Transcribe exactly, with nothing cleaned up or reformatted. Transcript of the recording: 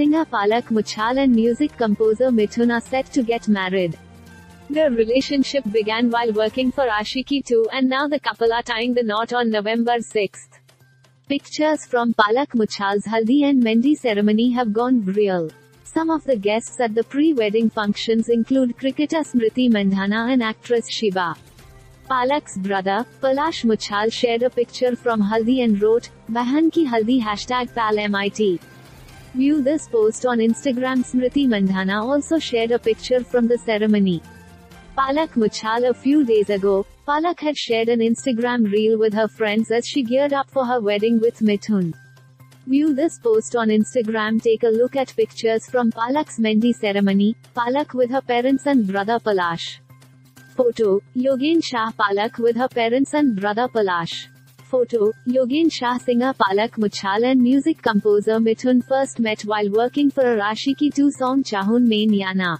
singer Palak Muchhal and music composer Mithoon are set to get married. Their relationship began while working for Aashiqui two, and now the couple are tying the knot on November sixth. Pictures from Palak Muchhal's Haldi and Mehndi ceremony have gone viral. Some of the guests at the pre-wedding functions include cricketer Smriti Mandhana and actress Shiva. Palak's brother, Palak Muchhal, shared a picture from Haldi and wrote, "Bahan ki Haldi hashtag PalMit." View this post on Instagram. Smriti Mandhana also shared a picture from the ceremony. Palak Muchhal. A few days ago, Palak had shared an Instagram reel with her friends as she geared up for her wedding with Mithoon. View this post on Instagram. Take a look at pictures from Palak's Mehndi ceremony, Palak with her parents and brother Palak. Photo, Yogen Shah. Palak with her parents and brother Palak. Photo, Yogen Shah. Singer Palak Muchhal and music composer Mithoon first met while working for a Aashiqui two song Chahun Main Niyana.